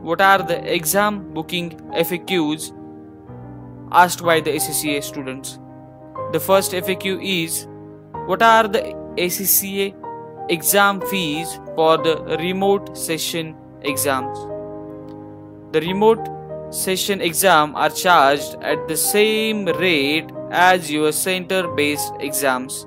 What are the exam booking FAQs asked by the ACCA students? The first FAQ is, what are the ACCA exam fees for the remote session exams? The remote session exam are charged at the same rate as your center-based exams.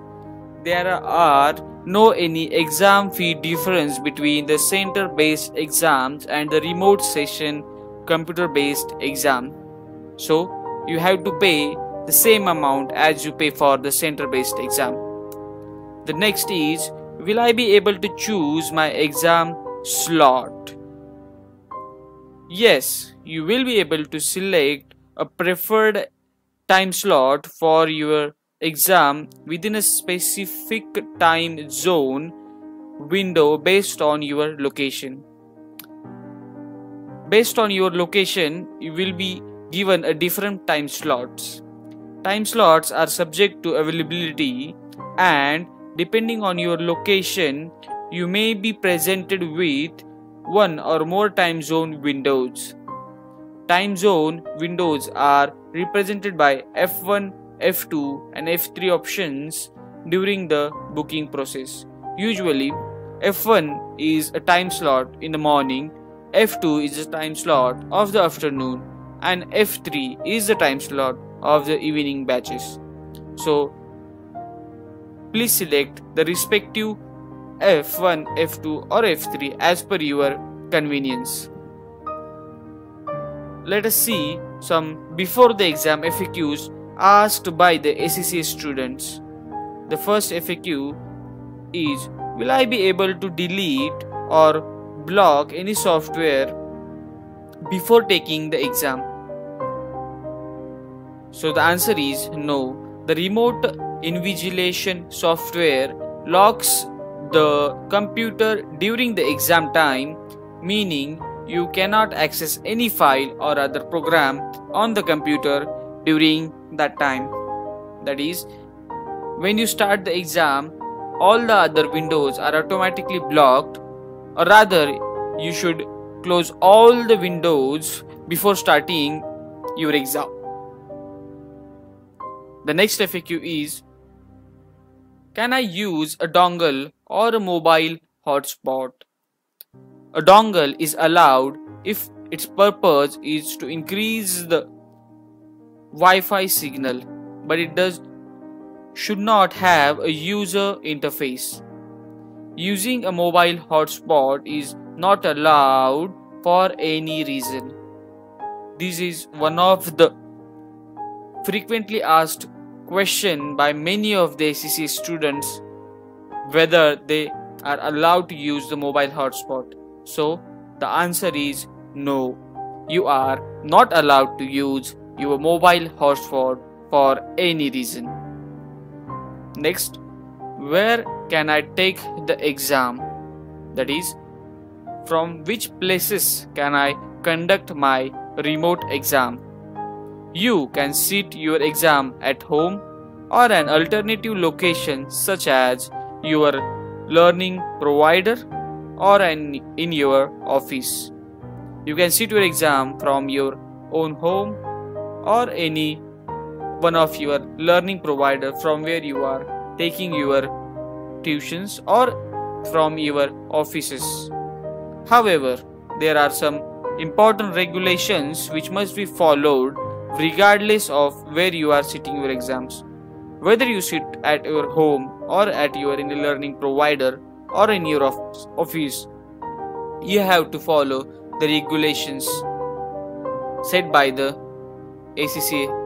There are no any exam fee difference between the center-based exams and the remote session computer-based exam. So, you have to pay the same amount as you pay for the center-based exam. The next is, will I be able to choose my exam slot? Yes, you will be able to select a preferred time slot for your exam within a specific time zone window based on your location. Based on your location, you will be given a different time slots. Time slots are subject to availability, and depending on your location, you may be presented with one or more time zone windows. Time zone windows are represented by F1, F2 and F3 options during the booking process. Usually, F1 is a time slot in the morning, F2 is a time slot of the afternoon, and F3 is the time slot of the evening batches. So, please select the respective F1, F2 or F3 as per your convenience. Let us see some before the exam FAQs asked by the ACCA students. The first FAQ is, will I be able to delete or block any software before taking the exam? So the answer is no. The remote invigilation software locks the computer during the exam time, meaning you cannot access any file or other program on the computer during that time. That is, when you start the exam, all the other windows are automatically blocked, or rather you should close all the windows before starting your exam. The next FAQ is, can I use a dongle or a mobile hotspot? A dongle is allowed if its purpose is to increase the Wi-Fi signal, but it should not have a user interface. Using a mobile hotspot is not allowed for any reason. This is one of the frequently asked question by many of the ACCA students, whether they are allowed to use the mobile hotspot. So the answer is no. You are not allowed to use your mobile hotspot for any reason. Next, where can I take the exam? That is, from which places can I conduct my remote exam? You can sit your exam at home or an alternative location such as your learning provider or in your office. You can sit your exam from your own home or any one of your learning provider from where you are taking your tuitions or from your offices. However, there are some important regulations which must be followed regardless of where you are sitting your exams. Whether you sit at your home or at your any learning provider or in your office, you have to follow the regulations set by the ACCA.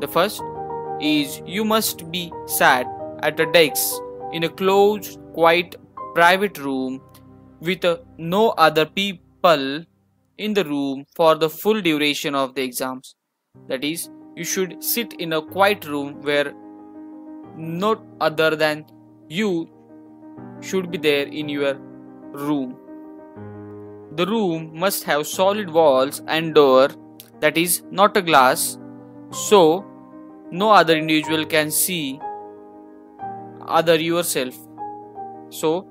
The first is, you must be sat at a desk in a closed, quiet, private room with no other people in the room for the full duration of the exams. That is, you should sit in a quiet room where no other than you should be there in your room. The room must have solid walls and door, that is not a glass, so no other individual can see other yourself. So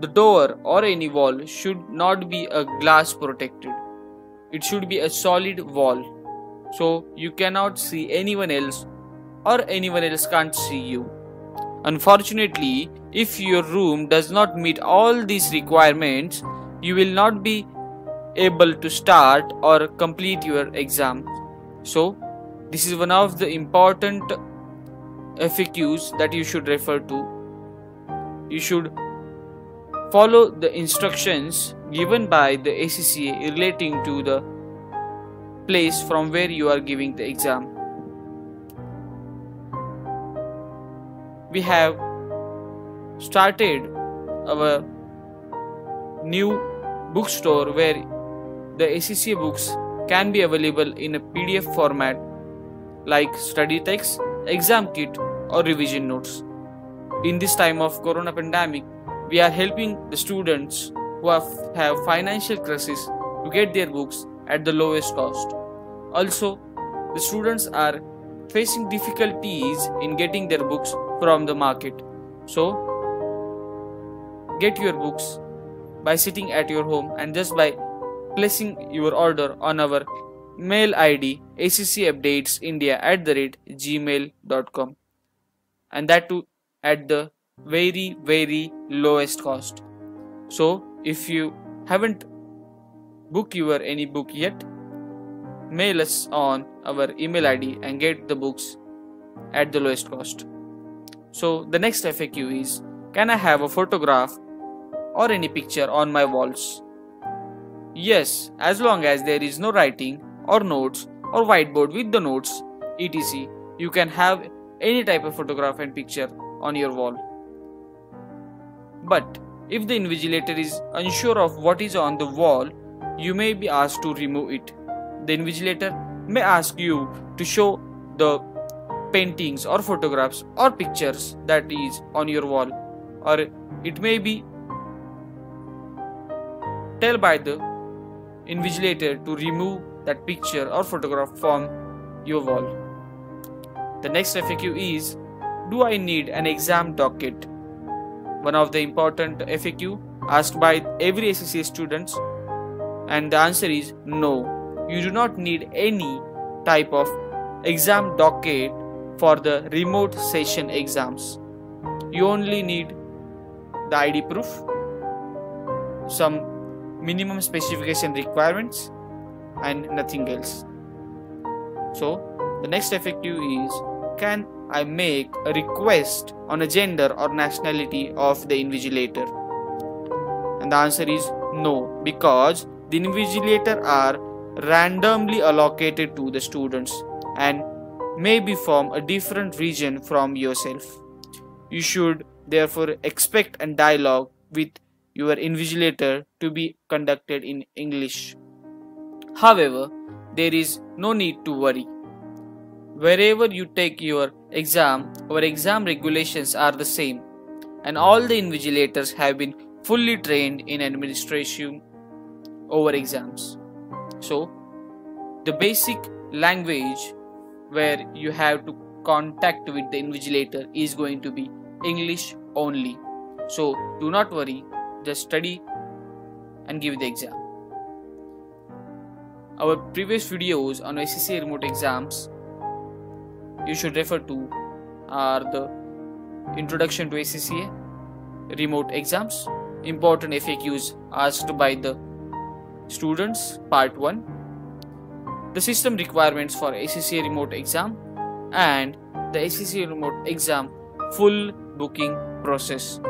the door or any wall should not be a glass protected. It should be a solid wall, so you cannot see anyone else or anyone else can't see you. Unfortunately, if your room does not meet all these requirements, you will not be able to start or complete your exam. So, this is one of the important FAQs that you should refer to. You should follow the instructions given by the ACCA relating to the place from where you are giving the exam. We have started our new bookstore where the ACCA books can be available in a PDF format like study text, exam kit or revision notes. In this time of corona pandemic, we are helping the students who have financial crisis to get their books at the lowest cost. Also, the students are facing difficulties in getting their books from the market. So, get your books by sitting at your home and just by placing your order on our mail ID acccaupdatesindia@gmail.com, and that too at the very, very lowest cost. So if you haven't booked your any book yet, mail us on our email ID and get the books at the lowest cost. So the next FAQ is, can I have a photograph or any picture on my walls? Yes, as long as there is no writing or notes or whiteboard with the notes, etc. You can have any type of photograph and picture on your wall. But if the invigilator is unsure of what is on the wall, you may be asked to remove it. The invigilator may ask you to show the paintings or photographs or pictures that is on your wall, or it may be tell by the invigilator to remove that picture or photograph from your wall. The next FAQ is, do I need an exam docket? One of the important FAQ asked by every ACCA students, and the answer is no. You do not need any type of exam docket for the remote session exams. You only need the ID proof, some minimum specification requirements and nothing else. So the next FAQ is, can I make a request on a gender or nationality of the invigilator? And the answer is no, because the invigilator are randomly allocated to the students and may be from a different region from yourself. You should therefore expect and dialogue with your invigilator to be conducted in English. However, there is no need to worry. Wherever you take your exam, our exam regulations are the same, and all the invigilators have been fully trained in administration over exams. So, the basic language where you have to contact with the invigilator is going to be English only. So, do not worry, just study and give the exam. Our previous videos on ACCA remote exams you should refer to are the introduction to ACCA, remote exams, important FAQs asked by the students, part 1, the system requirements for ACCA remote exam, and the ACCA remote exam full booking process.